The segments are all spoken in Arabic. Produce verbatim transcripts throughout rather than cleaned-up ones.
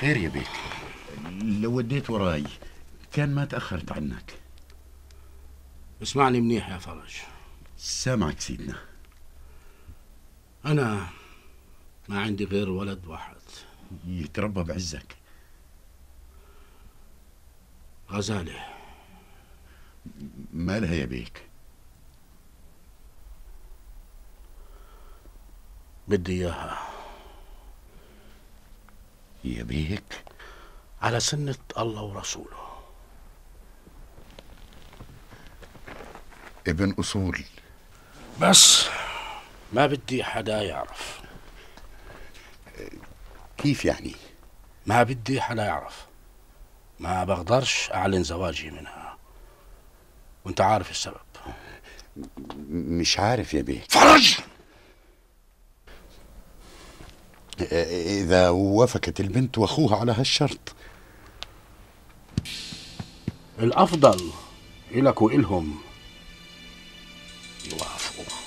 خير يا بيك؟ لو وديت وراي كان ما تأخرت عنك. اسمعني منيح يا فرج. سامعك سيدنا. أنا ما عندي غير ولد واحد يتربى بعزك. غزالة. مالها يا بيك؟ بدي إياها يا بيك على سنة الله ورسوله. ابن أصول بس ما بدي حدا يعرف. كيف يعني؟ ما بدي حدا يعرف، ما بقدرش أعلن زواجي منها وانت عارف السبب. مش عارف يا بيك. فرج! إذا وافقت البنت وأخوها على هالشرط الأفضل إلك وإلهم يوافقوا.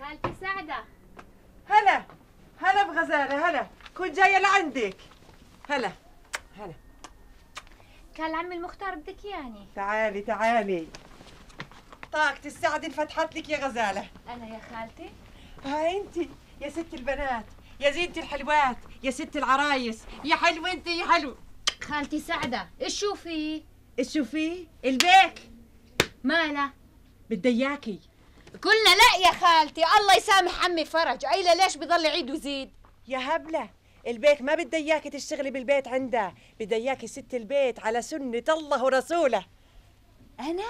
خالتي سعدة. هلا هلا بغزالة. هلا كنت جاية لعندك. هلا هلا. كان عمي المختار بدك ياني. تعالي تعالي. طاقتي السعد انفتحت لك يا غزالة. أنا يا خالتي؟ ها أنت يا ست البنات، يا زينة الحلوات، يا ست العرايس، يا حلو أنت يا حلو. خالتي سعدة، إيش شوفي؟ إيش شوفي؟ البيك. ماله؟ بدي إياكي. قلنا لا يا خالتي، الله يسامح عمي فرج، قايله ليش بضل يعيد ويزيد؟ يا هبله، البيك ما بدها اياكي تشتغلي بالبيت عندها، بدها اياكي ست البيت على سنة الله ورسوله. أنا؟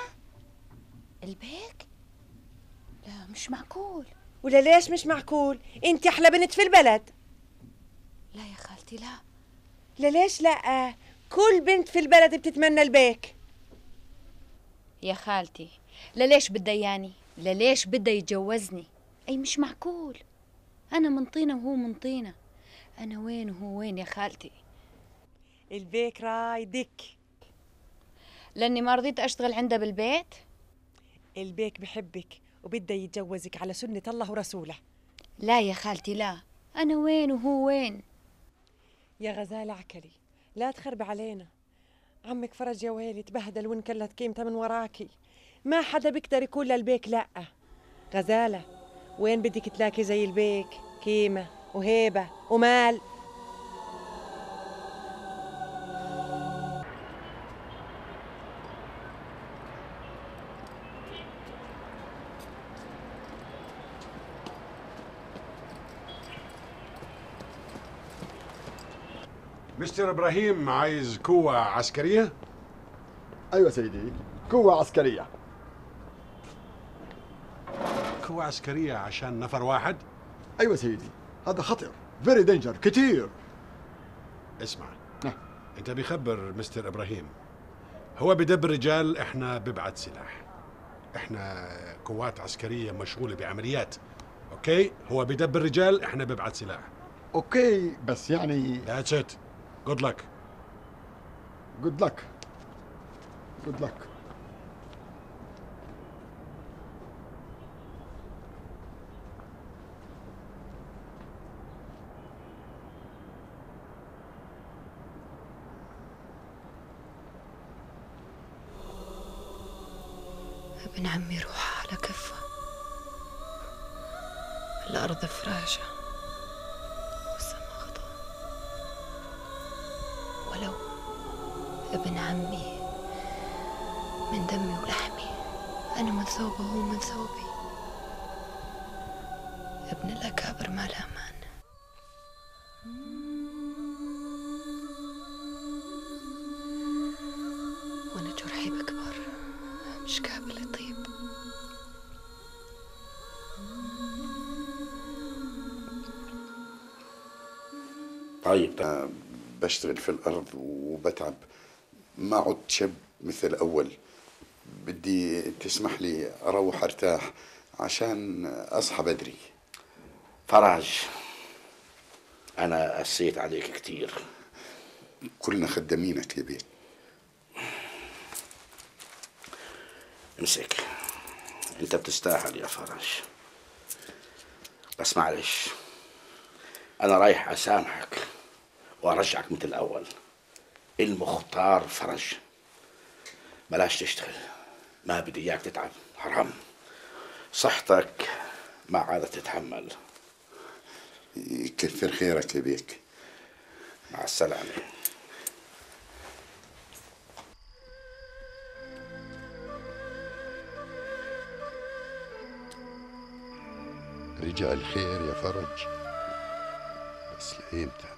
البيك؟ لا مش معقول. ولا ليش مش معقول؟ أنت أحلى بنت في البلد. لا يا خالتي لا. لا ليش لا؟ كل بنت في البلد بتتمنى البيك. يا خالتي، لا ليش بدها اياني؟ لليش بده يتجوزني؟ أي مش معقول، أنا من طينة وهو من طينة، أنا وين وهو وين يا خالتي؟ البيك رايدك لأني ما رضيت أشتغل عنده بالبيت؟ البيك بحبك وبده يتجوزك على سنة الله ورسوله. لا يا خالتي لا، أنا وين وهو وين؟ يا غزالة عكلي، لا تخربي علينا، عمك فرج يا ويلي تبهدل وانكلت قيمته من وراكي. ما حدا بيقدر يكون للبيك لأ. غزالة، وين بدك تلاقي زي البيك كيمة وهيبة ومال؟ مستر إبراهيم عايز قوة عسكرية؟ أيوة سيدي، قوة عسكرية. قوة عسكرية عشان نفر واحد؟ أيوة سيدي، هذا خطر، فيري دينجر، كتير. اسمع، نه. أنت بيخبر مستر إبراهيم، هو بدب رجال، إحنا ببعت سلاح. إحنا قوات عسكرية مشغولة بعمليات، أوكي؟ هو بدب الرجال، إحنا ببعت سلاح. أوكي، بس يعني That's it. Good luck. Good luck. Good luck. ابن عمي روحه على كفه، الأرض فراشه والسما غضا، ولو ابن عمي من دمي ولحمي، أنا من ثوبه وهو من ثوبي، ابن الأكابر ما له أمان. وأنا جرحي بكبر مش قابل يطيب، طيب أنا بشتغل في الأرض وبتعب، ما عدت شاب مثل أول، بدي تسمح لي أروح أرتاح عشان أصحى بدري. فراج، أنا قسيت عليك كتير. كلنا خدامينك يا بيه. امسك، أنت بتستاهل يا فراج. بس معلش، أنا رايح أسامحك وأرجعك مثل الأول. المختار فرج، بلاش تشتغل، ما بدي إياك تتعب، حرام صحتك ما عادت تتحمل. يكثر خيرك يا بيك، مع السلامة. رجع الخير يا فرج، بس لإمتى؟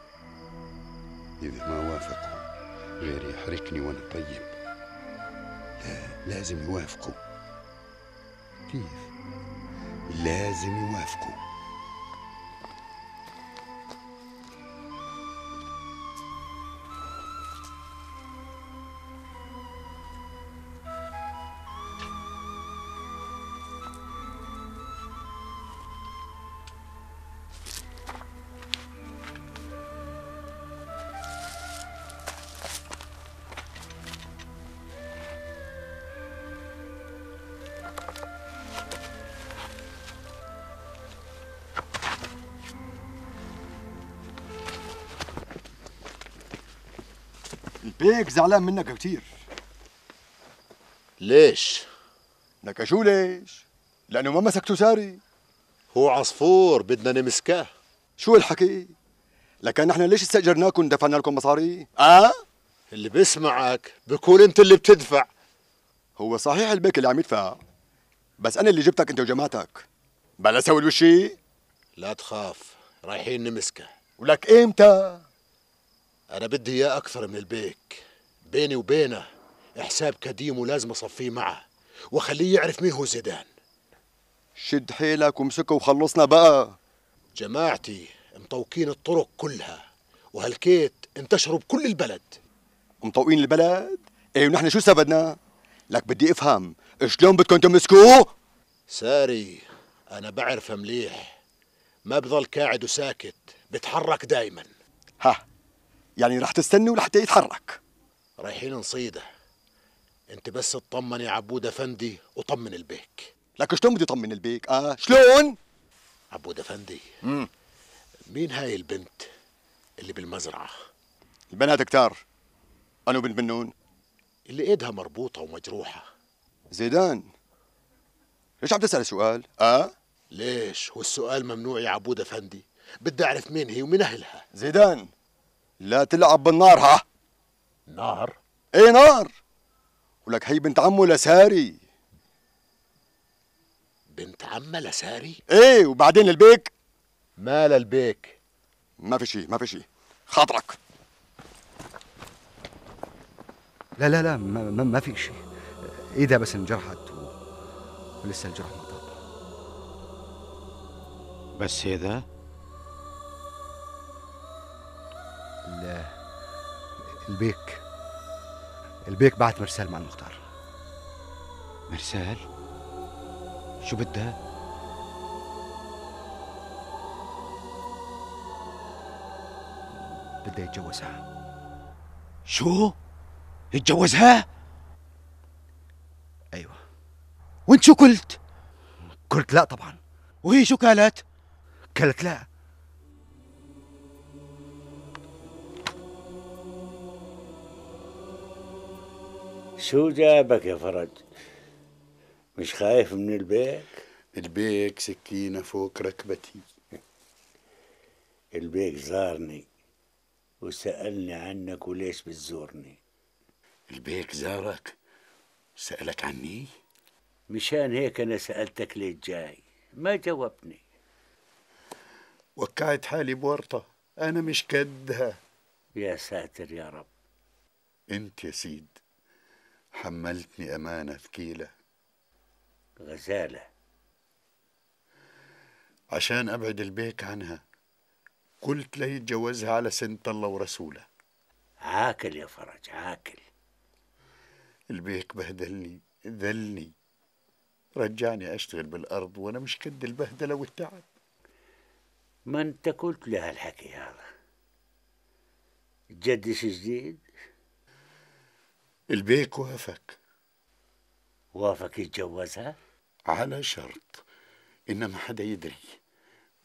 إذا ما وافقوا غير يحركني وأنا طيب. لا، لازم يوافقوا. كيف؟ لازم يوافقوا. بيك زعلان منك كتير. ليش؟ لك شو ليش؟ لأنه ما مسكته ساري. هو عصفور بدنا نمسكه. شو الحكي؟ لكن نحن ليش استأجرناكم ودفعنا لكم مصاري؟ آه؟ اللي بيسمعك بكون أنت اللي بتدفع. هو صحيح البيك اللي عم يدفع، بس أنا اللي جبتك أنت وجماعتك. بلا سوي الوشي؟ لا تخاف، رايحين نمسكه. ولك إمتى؟ أنا بدي إياه أكثر من البيك، بيني وبينه حساب قديم ولازم أصفيه معه، وأخليه يعرف مين هو زيدان. شد حيلك وامسكه وخلصنا بقى. جماعتي مطوقين الطرق كلها، وهالكيت انتشروا بكل البلد. مطوقين البلد؟ إيه ونحن شو استفدنا؟ لك بدي أفهم، شلون بدكم تمسكوه؟ ساري، أنا بعرف مليح، ما بضل قاعد وساكت، بتحرك دايماً. ها يعني رح تستني ولحتى يتحرك؟ رايحين نصيده. انت بس اطمن يا عبود افندي وطمن البيك. لك شلون بدي اطمن البيك؟ اه شلون؟ عبود افندي، امم مين هاي البنت اللي بالمزرعه؟ البنات كتار، انا وبنت بنون اللي ايدها مربوطه ومجروحه. زيدان، ليش عم تسال سؤال؟ اه ليش؟ والسؤال ممنوع يا عبود افندي، بدي اعرف مين هي ومن اهلها. زيدان، لا تلعب بالنار. ها نار؟ ايه نار. ولك هي بنت عمه لساري. بنت عمه لساري؟ ايه. وبعدين البيك؟ ما للبيك ما في شيء، ما في شيء، خاطرك. لا لا لا، ما, ما, ما في شيء، ايدها بس انجرحت و... ولسه الجرح ما طاب. بس هذا؟ البيك البيك بعت مرسال مع المختار. مرسال؟ شو بدها؟ بدها يتجوزها. شو؟ يتجوزها؟ ايوه. وانت شو قلت؟ قلت لا طبعا. وهي شو قالت؟ قالت لا. شو جابك يا فرج؟ مش خايف من البيك؟ البيك سكينة فوق ركبتي. البيك زارني وسألني عنك وليش بتزورني. البيك زارك؟ سألك عني؟ مشان هيك أنا سألتك ليش جاي، ما جاوبني. وقعت حالي بورطة أنا مش قدها. يا ساتر يا رب. أنت يا سيد حملتني أمانة ثقيلة، غزالة، عشان أبعد البيك عنها. قلت له يتجوزها على سنة الله ورسوله. عاكل يا فرج، عاكل. البيك بهدلني ذلني، رجعني أشتغل بالأرض وأنا مش كد البهدلة والتعب. ما أنت قلت لها الحكي هذا؟ تجدش جديد؟ البيك وافق. وافق يتجوزها؟ على شرط إن ما حدا يدري،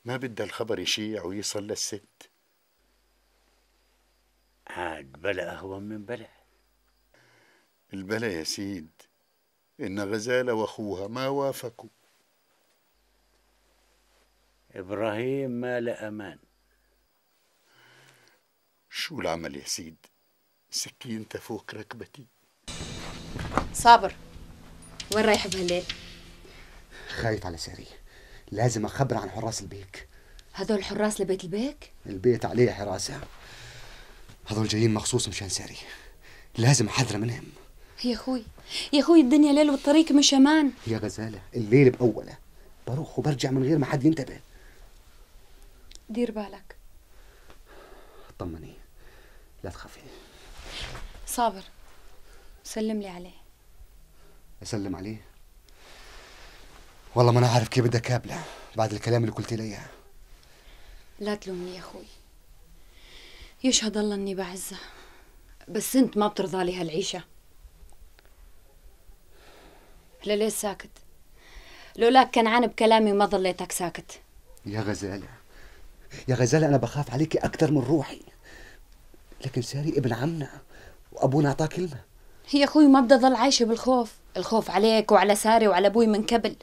ما بدها الخبر يشيع ويصل للست. عاد بلا أهون من بلا. البلا يا سيد إن غزالة وأخوها ما وافقوا. إبراهيم ما لا أمان. شو العمل يا سيد؟ سكينته فوق ركبتي. صابر، وين رايح بهالليل؟ خايف على ساري، لازم أخبر عن حراس البيك. هذول حراس لبيت البيك؟ البيت عليه حراسة، هذول جايين مخصوص مشان ساري، لازم أحذر منهم. يا أخوي يا أخوي الدنيا ليل والطريق مش أمان. يا غزالة الليل بأوله بروح وبرجع من غير ما حد ينتبه. دير بالك. طمني، لا تخافي. صابر سلم لي عليه. أسلم عليه؟ والله ما أنا عارف كيف بدي أكابله بعد الكلام اللي قلت لي إياه. لا تلومني يا أخوي، يشهد الله إني بعزة، بس أنت ما بترضى لي هالعيشة. لليه ساكت؟ لولاك كنعان بكلامي ما ضليتك ساكت. يا غزالة يا غزالة أنا بخاف عليكي أكثر من روحي، لكن ساري ابن عمنا وأبونا أعطاه كلمة. يا أخوي ما بدي أضل عايشة بالخوف، الخوف عليك وعلى ساري وعلى أبوي من قبل.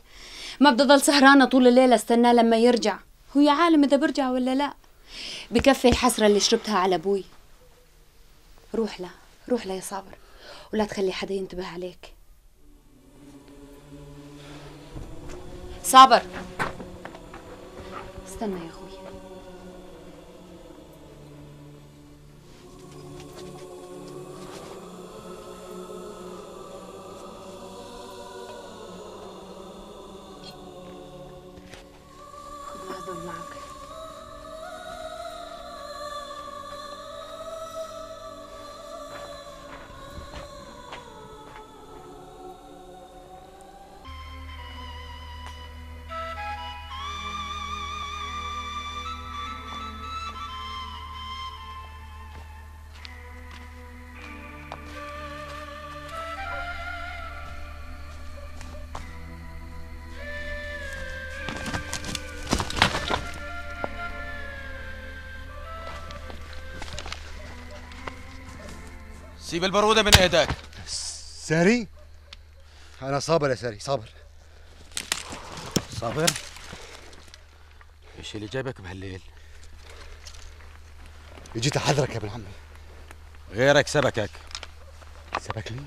ما بدي أضل سهرانة طول الليل استناه لما يرجع، هو يا عالم إذا برجع ولا لا. بكفي الحسرة اللي شربتها على أبوي. روح له روح له يا صابر، ولا تخلي حدا ينتبه عليك. صابر استنى يا أخوي. سيب البرودة من ايدك. ساري؟ أنا صابر يا ساري، صابر صابر؟ إيش اللي جايبك بهالليل؟ جيت أحذرك يا ابن عمي. غيرك سبكك. سبك لي؟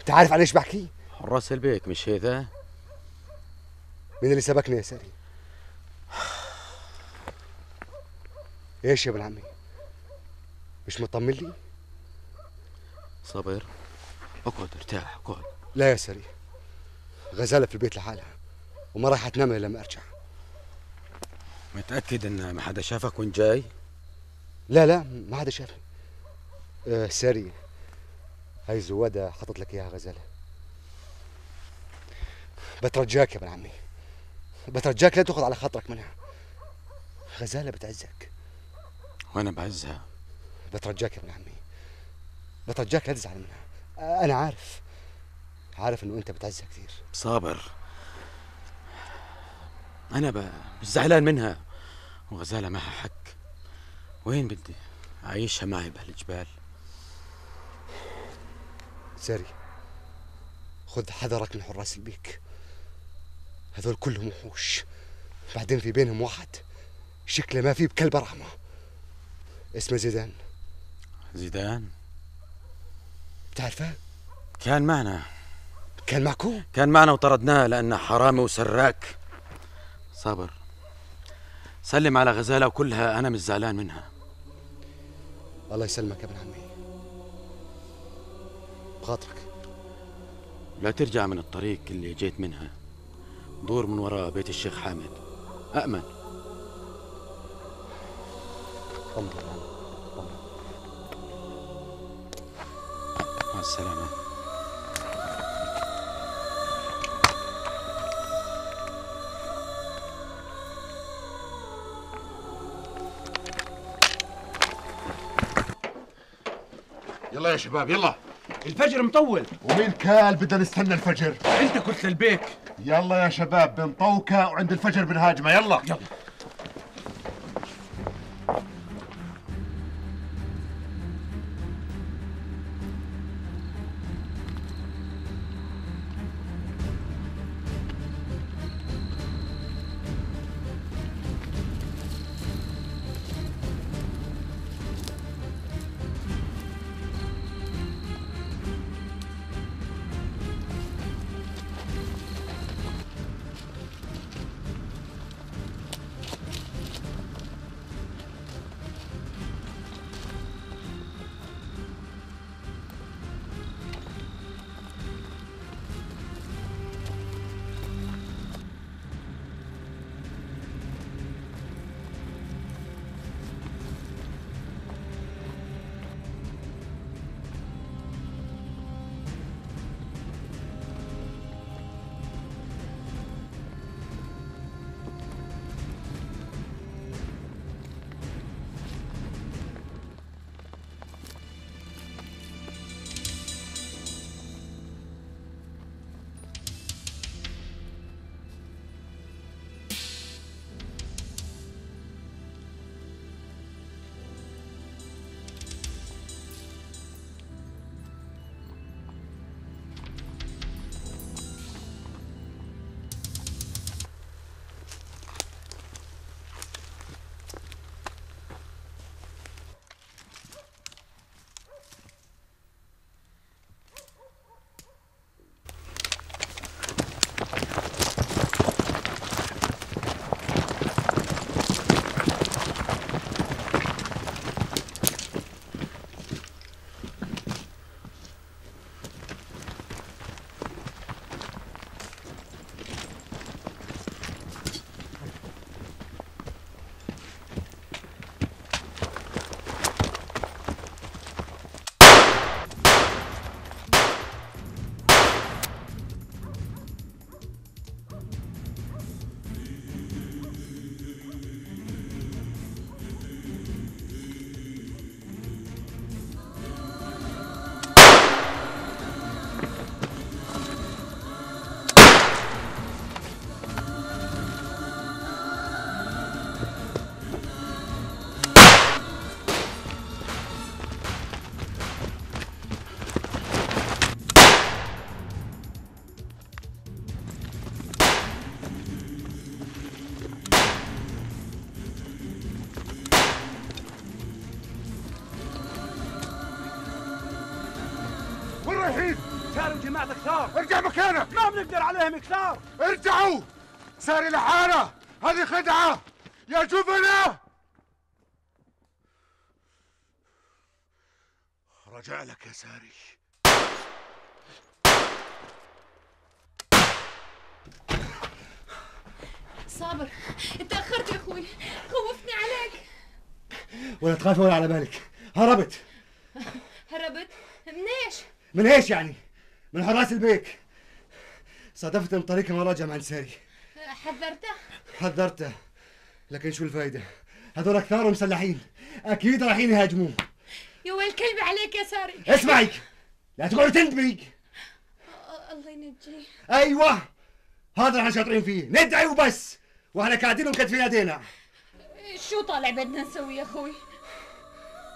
أنت عارف عن إيش بحكي؟ حراس البيك مش هيدا؟ مين اللي سبكني يا ساري؟ إيش يا ابن عمي؟ مش مطمن لي؟ صابر اقعد ارتاح اقعد. لا يا ساري، غزالة في البيت لحالها وما راح تنام الا لما ارجع. متأكد ان ما حدا شافك وانت جاي؟ لا لا ما حدا شافني. آه ساري، هاي زوادة حطت لك اياها غزالة. بترجاك يا ابن عمي، بترجاك لا تاخذ على خاطرك منها، غزالة بتعزك وانا بعزها. بترجاك يا ابن عمي، بترجاك لا تزعل منها، أنا عارف عارف إنه أنت بتعزها كثير. صابر أنا ب... مش زعلان منها، وغزالة معها حق. وين بدي أعيشها معي بهالجبال؟ ساري خذ حذرك من حراس البيك، هذول كلهم وحوش، بعدين في بينهم واحد شكله ما فيه بكلب رحمة اسمه زيدان. زيدان؟ بتعرفه؟ كان معنا. كان معكم؟ كان معنا وطردناه لأنه حرامي وسراك. صابر سلم على غزالة وكلها، أنا مش زعلان منها. الله يسلمك يا ابن عمي، بخاطرك لا ترجع من الطريق اللي جيت منها، دور من وراء بيت الشيخ حامد أأمن. الله السلامة. يلا يا شباب يلا، الفجر مطول. ومين قال بدنا نستنى الفجر؟ انت كنت للبيك. يلا يا شباب بنطوكه وعند الفجر بنهاجمه. يلا يلا. ارجع مكانك. ما بنقدر عليهم كثار. ارجعوا، ساري لحالة، هذه خدعة يا جبنة. رجع لك يا ساري. صابر، تأخرت يا أخوي، خوفتني عليك. ولا تخاف ولا على بالك، هربت. هربت؟ من إيش؟ من إيش يعني؟ من حراس البيك. صادفتهم طريق المراجعة عند ساري. حذرته؟ حذرته، لكن شو الفايدة؟ هذول أكثر مسلحين، أكيد رايحين يهاجموه. يا ويل كلبي عليك يا ساري. اسمعي، لا تقعدي تندمي. الله ينجيه. أيوه، هذا اللي احنا شاطرين فيه، ندعي وبس، واحنا قاعدين ومكتفين يدينا. شو طالع بدنا نسوي يا أخوي؟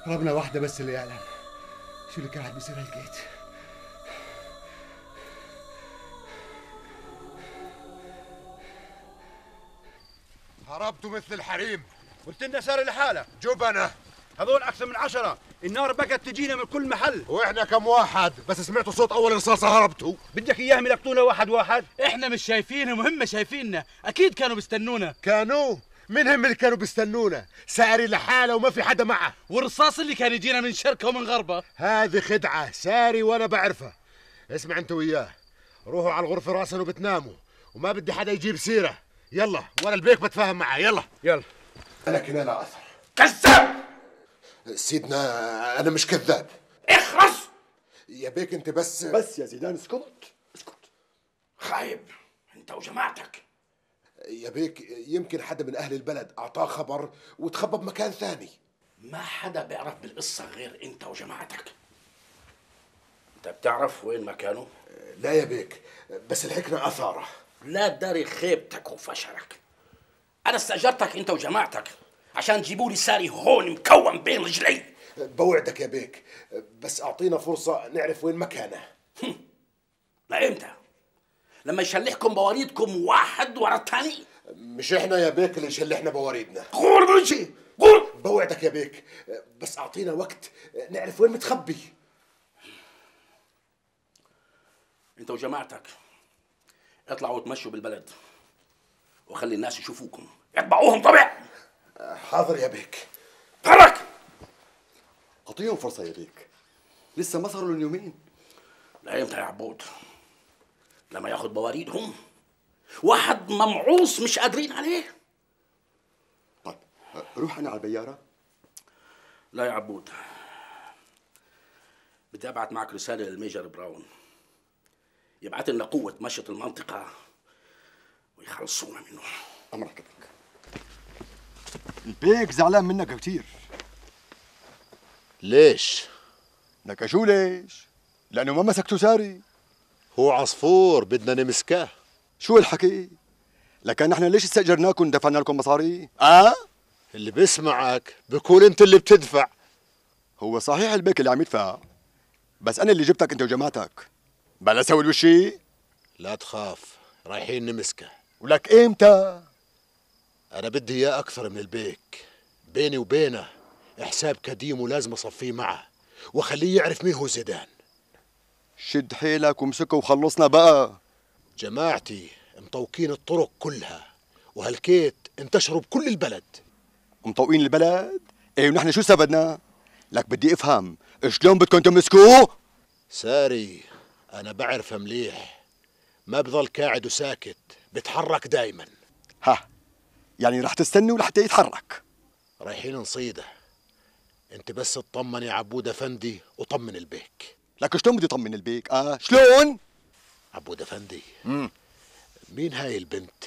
ربنا واحدة بس اللي يعلم. شو اللي قاعد بيصير هالكيت؟ هربتوا مثل الحريم، قلت لنا ساري لحالة. جبنة، هذول أكثر من عشرة، النار بقت تجينا من كل محل. وإحنا كم واحد، بس سمعتوا صوت أول رصاصة هربتوا. بدك إياهم يلقطونا واحد واحد؟ إحنا مش شايفينهم وهم شايفيننا، أكيد كانوا بيستنونا. كانوا؟ مين هم اللي كانوا بيستنونا؟ ساري لحالة وما في حدا معه. والرصاص اللي كان يجينا من شركة ومن غربة؟ هذه خدعة، ساري وأنا بعرفها. اسمع أنت وياه، روحوا على الغرفة راسا وبتناموا، وما بدي حدا يجيب سيرة. يلا وانا البيك بتفاهم معاه. يلا يلا. انا كنا لا اثر. كذاب سيدنا، انا مش كذاب. اخرس يا بيك انت. بس بس يا زيدان، اسكت اسكت. خايب انت وجماعتك يا بيك. يمكن حدا من اهل البلد اعطاه خبر وتخبى بمكان ثاني. ما حدا بيعرف بالقصه غير انت وجماعتك. انت بتعرف وين مكانه؟ لا يا بيك، بس الحكمه اثاره. لا تداري خيبتك وفشلك. انا استاجرتك انت وجماعتك عشان تجيبوا لي ساري هون مكون بين رجلي. بوعدك يا بيك، بس اعطينا فرصه نعرف وين مكانه. لا امتى؟ لما يشلحكم بواريدكم واحد ورا الثاني؟ مش احنا يا بيك اللي يشلحنا بواريدنا. غور بوجهي، غور. بوعدك يا بيك، بس اعطينا وقت نعرف وين متخبي. انت وجماعتك اطلعوا وتمشوا بالبلد وخلي الناس يشوفوكم، يتبعوهم طبع. حاضر يا بيك. حرك. اعطيهم فرصه يا بيك، لسه ما صاروا لهم يومين. لا امتى يا عبود؟ لما ياخد بواريدهم واحد ممعوص مش قادرين عليه. طيب روح انا على البياره. لا يا عبود، بدي ابعت معك رساله للميجر براون، يبعث لنا قوه مشط المنطقه ويخلصونا منه. امرك يا بيك. البيك زعلان منك كتير. ليش؟ لك شو ليش؟ لانه ما مسكتوا ساري. هو عصفور بدنا نمسكه. شو الحكي؟ لكن نحن ليش استاجرناكم ودفعنا لكم مصاري؟ اه؟ اللي بيسمعك بكون انت اللي بتدفع. هو صحيح البيك اللي عم يدفع، بس انا اللي جبتك انت وجماعتك. بلا سوي الوشي؟ لا تخاف، رايحين نمسكه. ولك امتى؟ انا بدي اياه اكثر من البيك، بيني وبينه حساب قديم ولازم اصفيه معه واخليه يعرف مين هو زيدان. شد حيلك وامسكه وخلصنا بقى. جماعتي مطوقين الطرق كلها وهالكيت انتشروا بكل البلد. مطوقين البلد؟ ايه ونحن شو استفدنا؟ لك بدي افهم شلون بدكم تمسكوه؟ ساري انا بعرفه مليح، ما بضل قاعد وساكت، بتحرك دايما. ها يعني رح تستنوا لحتى يتحرك؟ رايحين نصيده. انت بس اطمن يا عبود افندي وطمن البيك. لك شلون بدي اطمن البيك؟ اه شلون؟ عبود افندي، امم مين هاي البنت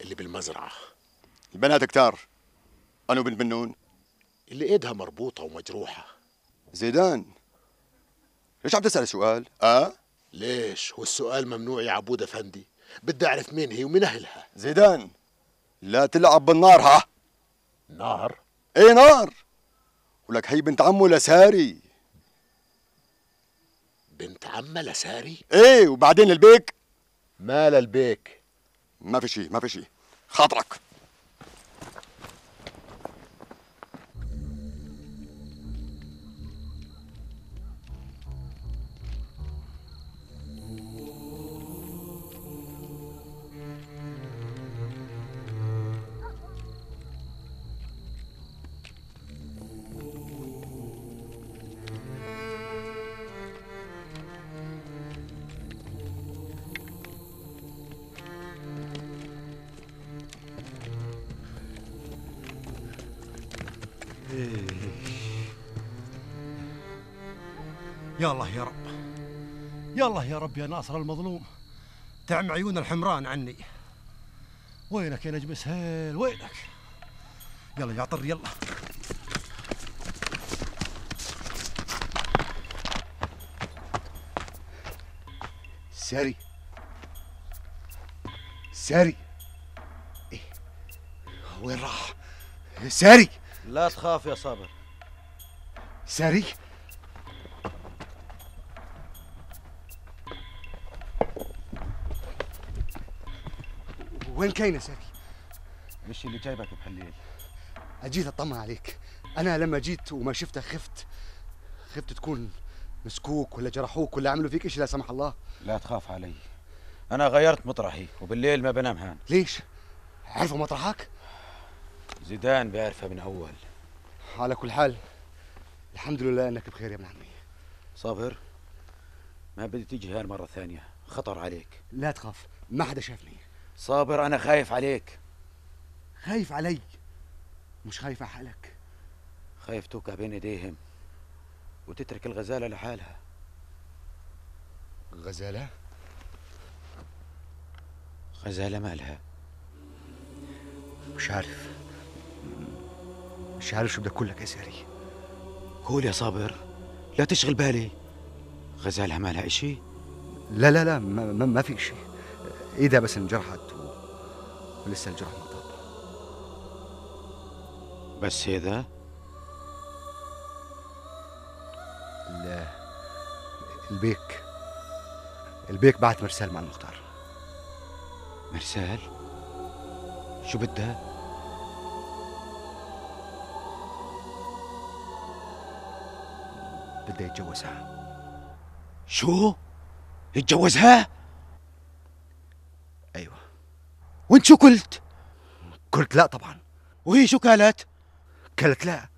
اللي بالمزرعه؟ البنات كتار. انا بنت بنون اللي ايدها مربوطه ومجروحه. زيدان ليش عم تسال سؤال؟ اه ليش؟ والسؤال ممنوع يا عبود افندي، بدي اعرف مين هي ومن اهلها. زيدان لا تلعب بالنار. ها نار؟ ايه نار. ولك هي بنت عمه لساري. بنت عمه لساري؟ ايه وبعدين البيك؟ ما للبيك؟ ما في شيء ما في شيء. خاطرك. يا الله يا رب، يا الله يا رب، يا ناصر المظلوم تعم عيون الحمران عني. وينك يا نجم سهيل؟ وينك؟ يلا يا عطر يلا. ساري ساري إيه؟ وين راح؟ ساري لا تخاف يا صابر. ساري وين كاينه ساري؟ مش اللي جايبك بحليل؟ اجيت اطمن عليك. انا لما جيت وما شفتك خفت، خفت تكون مسكوك ولا جرحوك ولا عملوا فيك شيء لا سمح الله. لا تخاف علي، انا غيرت مطرحي وبالليل ما بنام هان. ليش؟ عرفوا مطرحك؟ زيدان بيعرفها من اول. على كل حال الحمد لله انك بخير يا ابن عمي. صابر ما بدي تيجي هان مره ثانيه، خطر عليك. لا تخاف، ما حدا شافني. صابر أنا خايف عليك. خايف علي؟ مش خايف على حالك. خايف توقع بين إيديهم وتترك الغزالة لحالها. غزالة؟ غزالة مالها؟ مش عارف، مش عارف شو بدي أقول لك يا ساري. قول يا صابر لا تشغل بالي. غزالها ما لها شيء؟ لا لا لا ما, ما, ما في شيء، ايدها بس انجرحت ولسه الجرح ما طاب. بس هذا؟ البيك البيك بعت مرسال مع المختار. مرسال؟ شو بدها؟ بدها يتجوزها. شو؟ يتجوزها؟ ايوه. وانت شو قلت؟ قلت لا طبعا. وهي شو قالت؟ قالت لا.